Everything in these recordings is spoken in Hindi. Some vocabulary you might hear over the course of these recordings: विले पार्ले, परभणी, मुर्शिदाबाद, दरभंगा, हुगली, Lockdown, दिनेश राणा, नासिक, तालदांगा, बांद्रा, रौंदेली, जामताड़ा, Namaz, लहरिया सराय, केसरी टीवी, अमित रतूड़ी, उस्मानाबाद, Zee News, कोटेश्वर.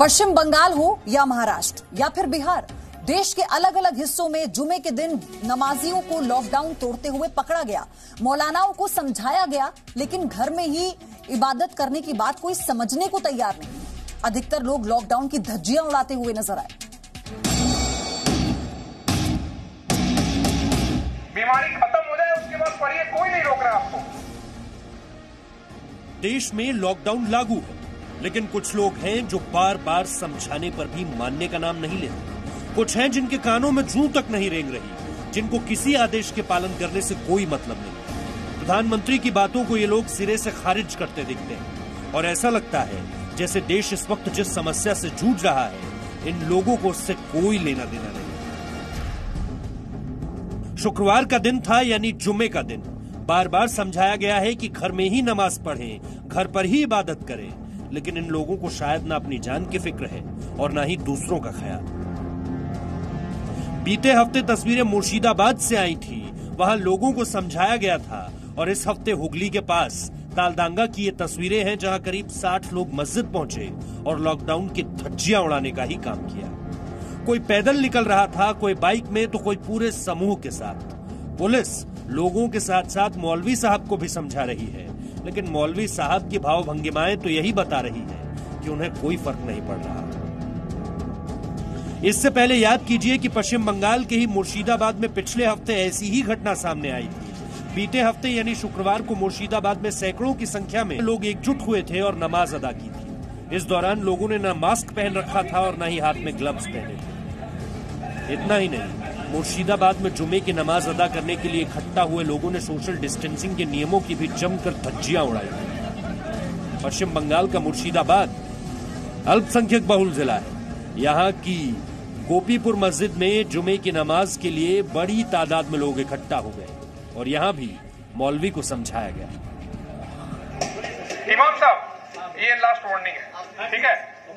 पश्चिम बंगाल हो या महाराष्ट्र या फिर बिहार, देश के अलग अलग हिस्सों में जुमे के दिन नमाजियों को लॉकडाउन तोड़ते हुए पकड़ा गया। मौलानाओं को समझाया गया, लेकिन घर में ही इबादत करने की बात कोई समझने को तैयार नहीं। अधिकतर लोग लॉकडाउन की धज्जियां उड़ाते हुए नजर आए। बीमारी खत्म हो जाए उसके बाद पढ़िए, कोई नहीं रोक रहा आपको। देश में लॉकडाउन लागू है, लेकिन कुछ लोग हैं जो बार बार समझाने पर भी मानने का नाम नहीं लेते। कुछ हैं जिनके कानों में जूं तक नहीं रेंग रही, जिनको किसी आदेश के पालन करने से कोई मतलब नहीं। प्रधानमंत्री की बातों को ये लोग सिरे से खारिज करते दिखते हैं और ऐसा लगता है जैसे देश इस वक्त जिस समस्या से जूझ रहा है, इन लोगों को उससे कोई लेना देना नहीं। शुक्रवार का दिन था, यानी जुमे का दिन। बार बार समझाया गया है कि घर में ही नमाज पढ़ें, घर पर ही इबादत करें, लेकिन इन लोगों को शायद ना अपनी जान की फिक्र है और ना ही दूसरों का ख्याल। बीते हफ्ते तस्वीरें मुर्शिदाबाद से आई थी, वहां लोगों को समझाया गया था, और इस हफ्ते हुगली के पास तालदांगा की ये तस्वीरें हैं जहां करीब 60 लोग मस्जिद पहुंचे और लॉकडाउन की धज्जियां उड़ाने का ही काम किया। कोई पैदल निकल रहा था, कोई बाइक में, तो कोई पूरे समूह के साथ। पुलिस लोगों के साथ साथ मौलवी साहब को भी समझा रही है, लेकिन मौलवी साहब की भावभंगिमाएं तो यही बता रही हैं कि उन्हें कोई फर्क नहीं पड़ रहा। इससे पहले याद कीजिए कि पश्चिम बंगाल के ही मुर्शिदाबाद में पिछले हफ्ते ऐसी ही घटना सामने आई थी। बीते हफ्ते यानी शुक्रवार को मुर्शिदाबाद में सैकड़ों की संख्या में लोग एकजुट हुए थे और नमाज अदा की थी। इस दौरान लोगों ने न मास्क पहन रखा था और न ही हाथ में ग्लव्स पहने थे। इतना ही नहीं, मुर्शिदाबाद में जुमे की नमाज अदा करने के लिए इकट्ठा हुए लोगों ने सोशल डिस्टेंसिंग के नियमों की भी जमकर धज्जियां उड़ाई। पश्चिम बंगाल का मुर्शिदाबाद अल्पसंख्यक बहुल जिला है। यहाँ की गोपीपुर मस्जिद में जुमे की नमाज के लिए बड़ी तादाद में लोग इकट्ठा हो गए और यहाँ भी मौलवी को समझाया गया। इमाम साहब, ये लास्ट वार्निंग है, ठीक है?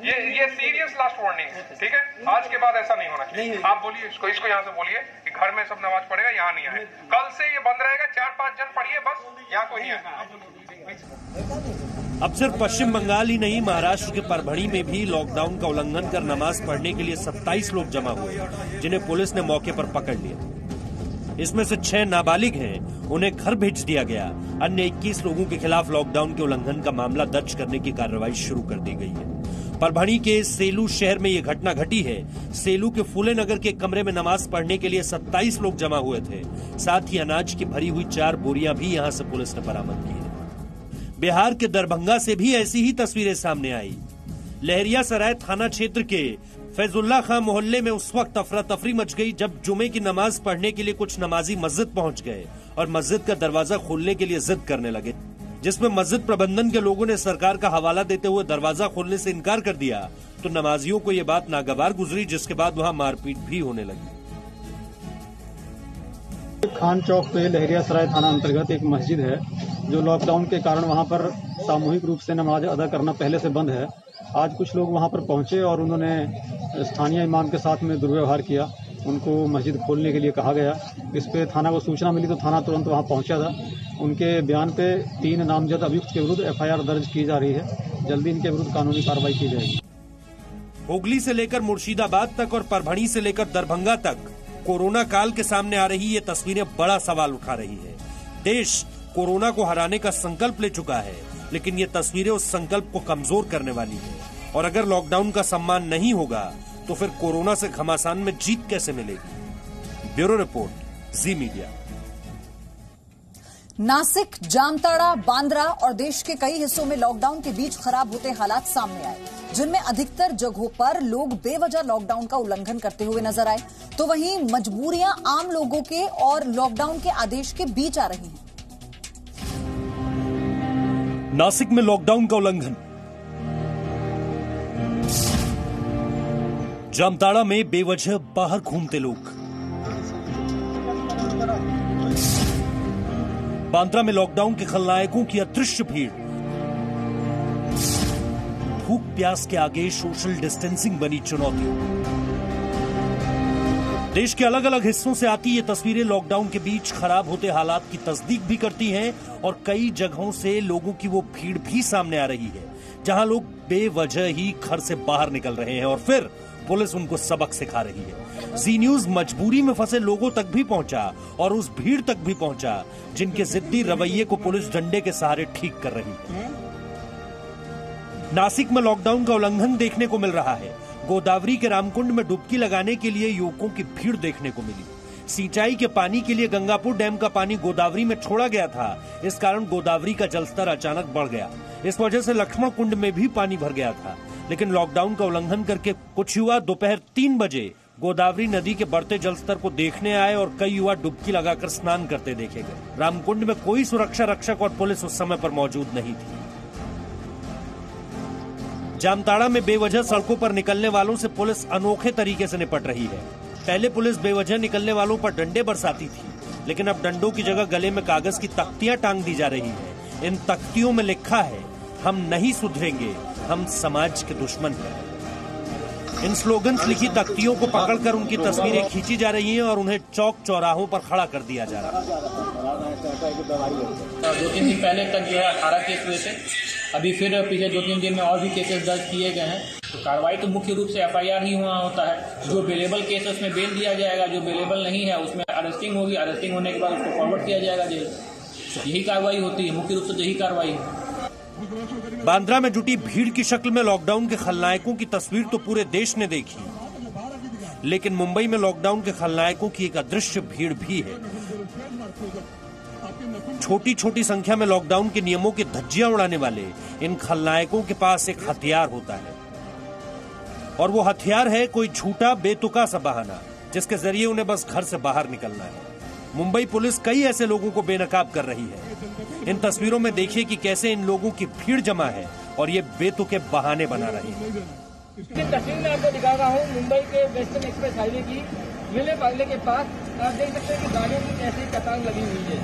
ये सीरियस लास्ट वार्निंग है, ठीक है? आज के बाद ऐसा नहीं होना चाहिए। आप बोलिए इसको यहाँ से बोलिए कि घर में सब नमाज पढ़ेगा, यहाँ नहीं आए। कल से ये बंद रहेगा, 4-5 जन पढ़िए बस, यहाँ कोई नहीं आए। अब सिर्फ पश्चिम बंगाल ही नहीं, महाराष्ट्र के परभणी में भी लॉकडाउन का उल्लंघन कर नमाज पढ़ने के लिए 27 लोग जमा हुए, जिन्हें पुलिस ने मौके पर पकड़ लिया। इसमें से 6 नाबालिग हैं, उन्हें घर भेज दिया गया। अन्य 21 लोगों के खिलाफ लॉकडाउन के उल्लंघन का मामला दर्ज करने की कार्रवाई शुरू कर दी गई है। परभणी के सेलू शहर में ये घटना घटी है। सेलू के फूले नगर के कमरे में नमाज पढ़ने के लिए 27 लोग जमा हुए थे। साथ ही अनाज की भरी हुई 4 बोरियां भी यहाँ से पुलिस ने बरामद की है। बिहार के दरभंगा से भी ऐसी ही तस्वीरें सामने आई। लहरिया सराय थाना क्षेत्र के फैजुल्ला खां मोहल्ले में उस वक्त अफरा तफरी मच गई जब जुमे की नमाज पढ़ने के लिए कुछ नमाजी मस्जिद पहुंच गए और मस्जिद का दरवाजा खोलने के लिए जिद करने लगे, जिसमें मस्जिद प्रबंधन के लोगों ने सरकार का हवाला देते हुए दरवाजा खोलने से इनकार कर दिया। तो नमाजियों को ये बात नागवार गुजरी, जिसके बाद वहाँ मारपीट भी होने लगी। खान चौक पे लहरिया सराय थाना अंतर्गत एक मस्जिद है जो लॉकडाउन के कारण वहाँ पर सामूहिक रूप से नमाज अदा करना पहले से बंद है। आज कुछ लोग वहां पर पहुंचे और उन्होंने स्थानीय इमाम के साथ में दुर्व्यवहार किया। उनको मस्जिद खोलने के लिए कहा गया। इस पे थाना को सूचना मिली तो थाना तुरंत वहां पहुंचा था। उनके बयान पे 3 नामजद अभियुक्त के विरुद्ध एफआईआर दर्ज की जा रही है। जल्दी इनके विरुद्ध कानूनी कार्रवाई की जाएगी। हुगली से लेकर मुर्शिदाबाद तक और परभणी से लेकर दरभंगा तक कोरोना काल के सामने आ रही ये तस्वीरें बड़ा सवाल उठा रही है। देश कोरोना को हराने का संकल्प ले चुका है, लेकिन ये तस्वीरें उस संकल्प को कमजोर करने वाली है। और अगर लॉकडाउन का सम्मान नहीं होगा तो फिर कोरोना से घमासान में जीत कैसे मिलेगी? Bureau report, Zee media. नासिक, जामताड़ा, बांद्रा और देश के कई हिस्सों में लॉकडाउन के बीच खराब होते हालात सामने आए, जिनमें अधिकतर जगहों पर लोग बेवजह लॉकडाउन का उल्लंघन करते हुए नजर आए। तो वहीं मजबूरियां आम लोगों के और लॉकडाउन के आदेश के बीच आ रही हैं। नासिक में लॉकडाउन का उल्लंघन, जामताड़ा में बेवजह बाहर घूमते लोग, बांद्रा में लॉकडाउन के खलनायकों की अदृश्य भीड़। भूख प्यास के आगे सोशल डिस्टेंसिंग बनी चुनौती। देश के अलग अलग हिस्सों से आती ये तस्वीरें लॉकडाउन के बीच खराब होते हालात की तस्दीक भी करती हैं और कई जगहों से लोगों की वो भीड़ भी सामने आ रही है जहां लोग बेवजह ही घर से बाहर निकल रहे हैं और फिर पुलिस उनको सबक सिखा रही है। जी न्यूज़ मजबूरी में फंसे लोगों तक भी पहुंचा और उस भीड़ तक भी पहुंचा जिनके जिद्दी रवैये को पुलिस डंडे के सहारे ठीक कर रही है। नासिक में लॉकडाउन का उल्लंघन देखने को मिल रहा है। गोदावरी के रामकुंड में डुबकी लगाने के लिए युवकों की भीड़ देखने को मिली। सिंचाई के पानी के लिए गंगापुर डैम का पानी गोदावरी में छोड़ा गया था, इस कारण गोदावरी का जलस्तर अचानक बढ़ गया। इस वजह से लक्ष्मण कुंड में भी पानी भर गया था, लेकिन लॉकडाउन का उल्लंघन करके कुछ युवा दोपहर 3 बजे गोदावरी नदी के बढ़ते जलस्तर को देखने आए और कई युवा डुबकी लगाकर स्नान करते देखे गए। रामकुंड में कोई सुरक्षा रक्षक और पुलिस उस समय पर मौजूद नहीं थी। जामताड़ा में बेवजह सड़कों पर निकलने वालों से पुलिस अनोखे तरीके से निपट रही है। पहले पुलिस बेवजह निकलने वालों पर डंडे बरसाती थी, लेकिन अब डंडों की जगह गले में कागज की तख्तियां टांग दी जा रही है। इन तख्तियों में लिखा है, हम नहीं सुधरेंगे, हम समाज के दुश्मन हैं। इन स्लोगन्स लिखी तख्तियों को पकड़कर उनकी तस्वीरें खींची जा रही हैं और उन्हें चौक चौराहों पर खड़ा कर दिया जा रहा है। 2-3 दिन पहले तक जो है 18 केस हुए थे, अभी फिर पिछले 2-3 दिन में और भी केसेस दर्ज किए गए हैं। तो कार्रवाई तो मुख्य रूप से एफआईआर ही हुआ होता है। जो बेलेबल केस है उसमें बेल दिया जाएगा, जो बेलेबल नहीं है उसमें अरेस्टिंग होगी, अरेस्टिंग होने के बाद उसको फॉरवर्ड किया जाएगा जेल। यही कार्रवाई होती है, मुख्य रूप से यही कार्रवाई। बांद्रा में जुटी भीड़ की शक्ल में लॉकडाउन के खलनायकों की तस्वीर तो पूरे देश ने देखी, लेकिन मुंबई में लॉकडाउन के खलनायकों की एक अदृश्य भीड़ भी है। छोटी छोटी संख्या में लॉकडाउन के नियमों की धज्जियां उड़ाने वाले इन खलनायकों के पास एक हथियार होता है, और वो हथियार है कोई झूठा बेतुका सा बहाना जिसके जरिए उन्हें बस घर से बाहर निकलना है। मुंबई पुलिस कई ऐसे लोगों को बेनकाब कर रही है। इन तस्वीरों में देखिए कि कैसे इन लोगों की भीड़ जमा है और ये बेतुके बहाने बना रहे हैं। तस्वीर में आपको दिखा रहा हूँ मुंबई के वेस्टर्न एक्सप्रेस हाईवे की विले पार्ले के पास। आप देख सकते हैं कि गाड़ियों की कैसी कतार लगी हुई है।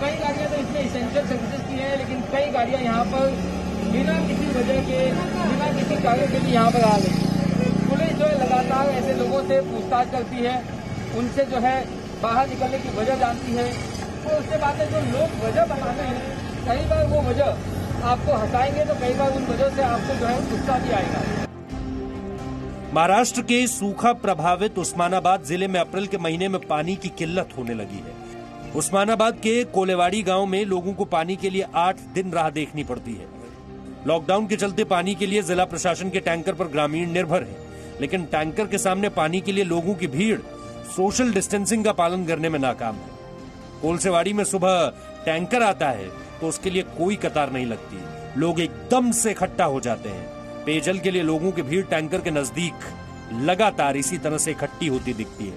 कई गाड़ियाँ तो इसमें इसेंशियल सर्विसेज की है, लेकिन कई गाड़ियाँ यहाँ पर बिना किसी वजह के, बिना किसी कागज के भी यहाँ पर आ गई। पुलिस जो है लगातार ऐसे लोगों से पूछताछ करती है, उनसे जो है बाहर निकलने की वजह जानती है। तो उसके बाद जो लोग वजह बताते हैं, कई बार वो वजह आपको हंसाएंगे तो कई बार उन वजह से आपको जो है गुस्सा भी आएगा। महाराष्ट्र के सूखा प्रभावित उस्मानाबाद जिले में अप्रैल के महीने में पानी की किल्लत होने लगी है। उस्मानाबाद के कोलेवाड़ी गांव में लोगों को पानी के लिए 8 दिन राह देखनी पड़ती है। लॉकडाउन के चलते पानी के लिए जिला प्रशासन के टैंकर पर ग्रामीण निर्भर है, लेकिन टैंकर के सामने पानी के लिए लोगों की भीड़ सोशल डिस्टेंसिंग का पालन करने में नाकाम है। कोलसेवाड़ी में सुबह टैंकर आता है तो उसके लिए कोई कतार नहीं लगती, लोग एकदम से इकट्ठा हो जाते हैं। पेयजल के लिए लोगों की भीड़ टैंकर के नजदीक लगातार इसी तरह से इकट्ठी होती दिखती है।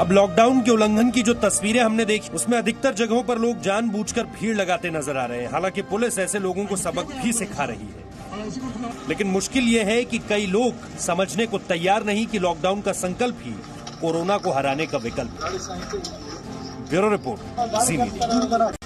अब लॉकडाउन के उल्लंघन की जो तस्वीरें हमने देखी उसमें अधिकतर जगहों पर लोग जानबूझकर भीड़ लगाते नजर आ रहे हैं। हालांकि पुलिस ऐसे लोगों को सबक भी सिखा रही है, लेकिन मुश्किल ये है कि कई लोग समझने को तैयार नहीं कि लॉकडाउन का संकल्प ही कोरोना को हराने का विकल्प है। Bureau report, Zee media.